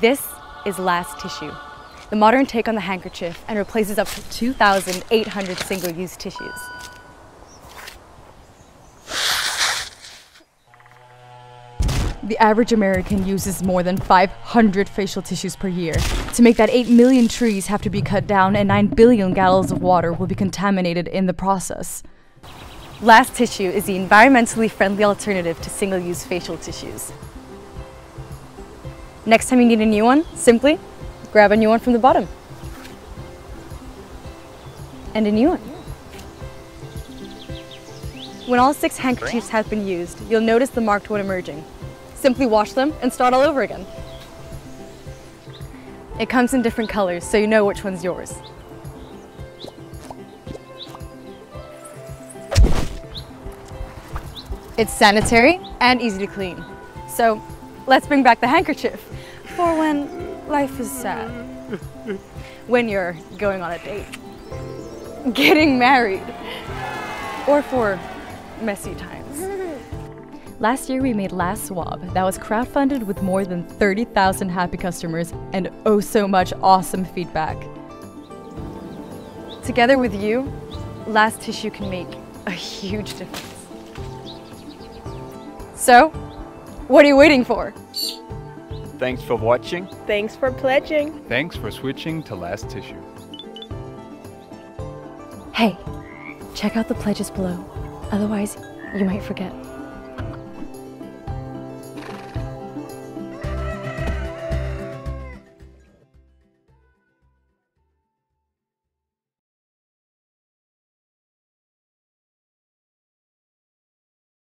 This is Last Tissue, the modern take on the handkerchief, and replaces up to 2,800 single-use tissues. The average American uses more than 500 facial tissues per year. To make that, 8 million trees have to be cut down and 9 billion gallons of water will be contaminated in the process. Last Tissue is the environmentally friendly alternative to single-use facial tissues. Next time you need a new one, simply grab a new one from the bottom. And a new one. When all 6 handkerchiefs have been used, you'll notice the marked one emerging. Simply wash them and start all over again. It comes in different colors, so you know which one's yours. It's sanitary and easy to clean. So let's bring back the handkerchief for when life is sad. When you're going on a date, getting married, or for messy times. Last year we made Last Swab that was crowdfunded with more than 30,000 happy customers and oh so much awesome feedback. Together with you, Last Tissue can make a huge difference. So, what are you waiting for? Thanks for watching. Thanks for pledging. Thanks for switching to Last Tissue. Hey, check out the pledges below, otherwise you might forget.